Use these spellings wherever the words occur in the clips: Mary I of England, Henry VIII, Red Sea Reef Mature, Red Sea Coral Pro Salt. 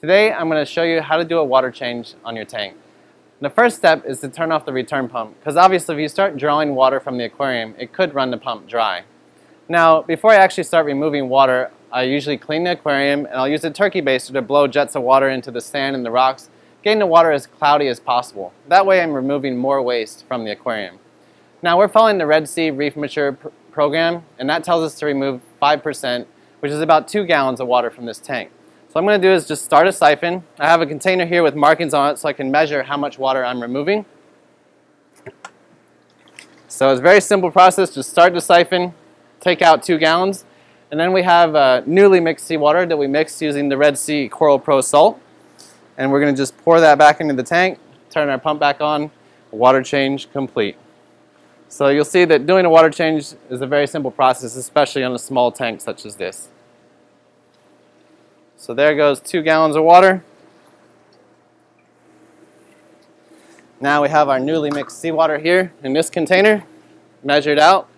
Today, I'm going to show you how to do a water change on your tank. And the first step is to turn off the return pump, because obviously if you start drawing water from the aquarium, it could run the pump dry. Now, before I actually start removing water, I usually clean the aquarium, and I'll use a turkey baster to blow jets of water into the sand and the rocks, getting the water as cloudy as possible. That way I'm removing more waste from the aquarium. Now, we're following the Red Sea Reef Mature program, and that tells us to remove 5%, which is about 2 gallons of water from this tank. So what I'm going to do is just start a siphon. I have a container here with markings on it so I can measure how much water I'm removing. So it's a very simple process. Just start the siphon, take out 2 gallons, and then we have newly mixed seawater that we mixed using the Red Sea Coral Pro Salt. And we're going to just pour that back into the tank, turn our pump back on, water change complete. So you'll see that doing a water change is a very simple process, especially on a small tank such as this. So there goes 2 gallons of water. Now we have our newly mixed seawater here in this container, measured out,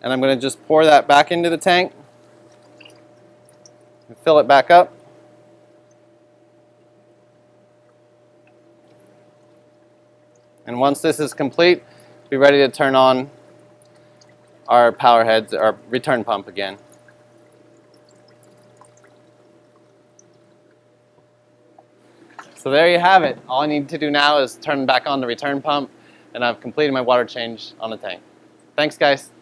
and I'm going to just pour that back into the tank and fill it back up. And once this is complete, be ready to turn on our power heads, our return pump again. So there you have it. All I need to do now is turn back on the return pump, and I've completed my water change on the tank. Thanks, guys.